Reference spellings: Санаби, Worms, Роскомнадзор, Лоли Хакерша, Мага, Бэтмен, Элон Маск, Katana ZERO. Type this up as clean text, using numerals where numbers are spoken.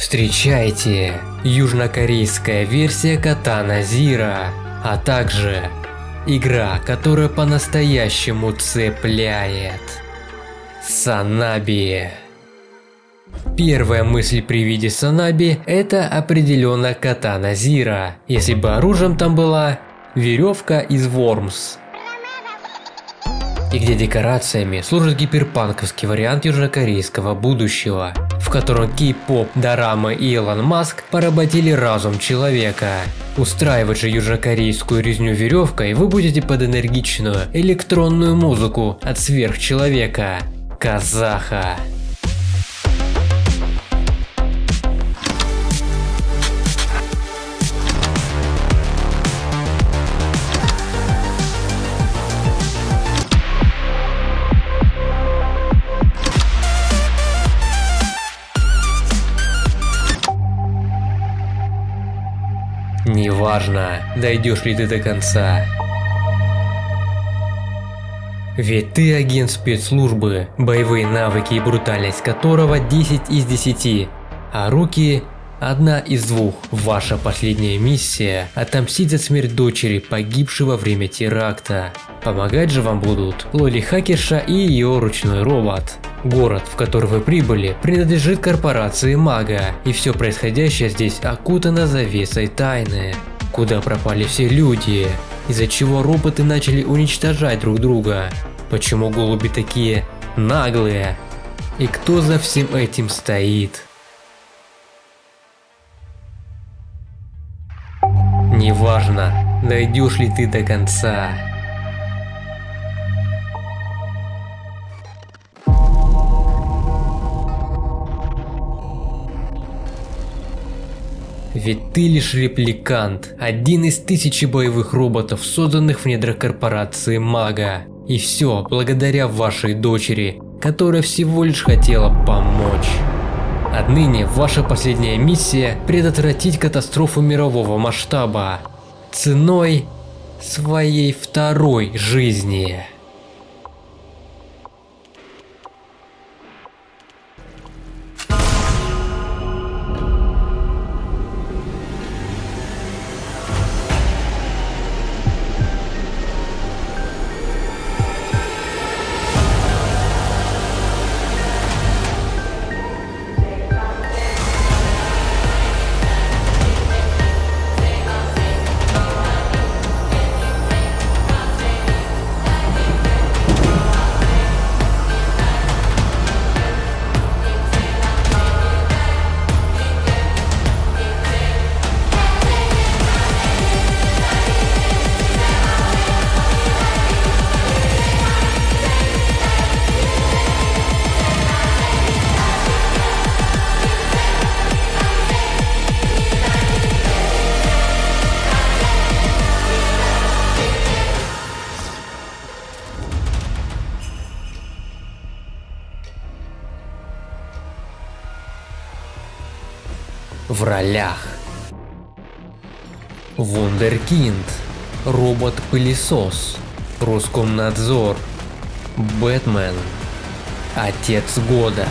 Встречайте, южнокорейская версия Katana ZERO, а также игра, которая по-настоящему цепляет. Санаби. Первая мысль при виде санаби – это определенно Katana ZERO, если бы оружием там была веревка из Worms. И где декорациями служит гиперпанковский вариант южнокорейского будущего, в котором кей-поп, дорамы и Элон Маск поработили разум человека. Устраивать же южнокорейскую резню веревкой вы будете под энергичную электронную музыку от сверхчеловека Казаха. Неважно, дойдешь ли ты до конца. Ведь ты агент спецслужбы, боевые навыки и брутальность которого 10 из 10, а руки – 1 из 2. Ваша последняя миссия – отомстить за смерть дочери, погибшей во время теракта. Помогать же вам будут Лоли Хакерша и ее ручной робот. Город, в который вы прибыли, принадлежит корпорации Мага, и все происходящее здесь окутано завесой тайны. Куда пропали все люди? Из-за чего роботы начали уничтожать друг друга? Почему голуби такие наглые? И кто за всем этим стоит? Неважно, дойдешь ли ты до конца. Ведь ты лишь репликант, один из 1000 боевых роботов, созданных в недрах корпорации Мага. И все благодаря вашей дочери, которая всего лишь хотела помочь. Отныне ваша последняя миссия – предотвратить катастрофу мирового масштаба ценой своей второй жизни. В ролях: Вундеркинд, робот-пылесос, Роскомнадзор, Бэтмен, Отец года.